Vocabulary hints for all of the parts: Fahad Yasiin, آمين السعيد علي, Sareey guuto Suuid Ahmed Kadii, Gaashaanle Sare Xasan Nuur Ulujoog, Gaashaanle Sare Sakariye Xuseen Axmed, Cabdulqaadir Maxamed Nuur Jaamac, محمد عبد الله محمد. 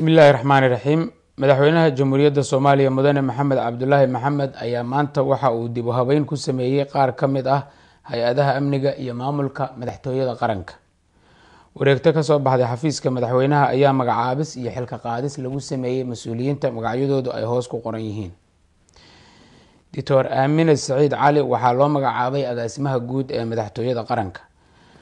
بسم الله الرحمن الرحيم مدحوينها الجمهورية الصومالية مدن محمد عبد الله محمد أي مانتا وحا وديبو هبين كسمية قار كمد هيئاتها أمنية يماملك مدحتوية قرنك وريكتك صوب هذا حفيزك مدحوينها أي مقعابس يحلك قادس لو سمية مسؤولين تمقعيدو أي هوسكو قرنيهين دكتور آمين السعيد علي وحا لو مقعابي أدا اسمها قود مدحتوية قرنك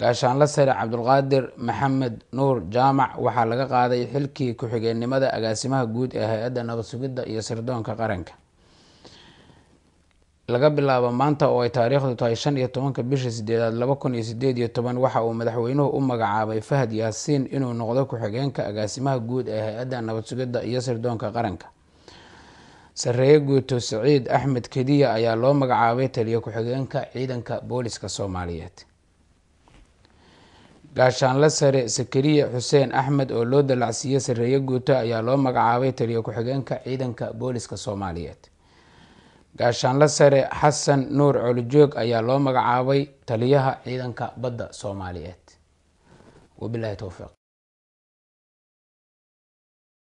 Gaashaanle Sare Cabdulqaadir Maxamed Nuur Jaamac waxaa laga qaaday xilkii ku-xigeenimada agaasimaha guud ee hay'adda nabad sugidda iyo sirdoonka qaranka laga bilaabo maanta oo ay taariikhdu tahay 15 bisha 8 2018 waxa uu madaxweynuhu u magacaabay Fahad Yasiin inuu noqdo ku-xigeenka agaasimaha guud ee hay'adda nabad sugidda iyo sirdoonka qaranka. Sareey guuto Suuid Ahmed Kadii ayaa loo magacaabay taliye ku-xigeenka ciidanka booliska Soomaaliyeed. Gaashaanle Sare Sakariye Xuseen Axmed oo loo dallacsiiyay Sareey guuto ayaa loo magacaabay taliye ku-xigeenka ciidanka booliska Soomaaliyeed. Gaashaanle Sare Xasan Nuur Ulujoog ayaa loo magacaabay taliyaha ciidanka badda Soomaaliyeed. Wabillahi tawfiiq.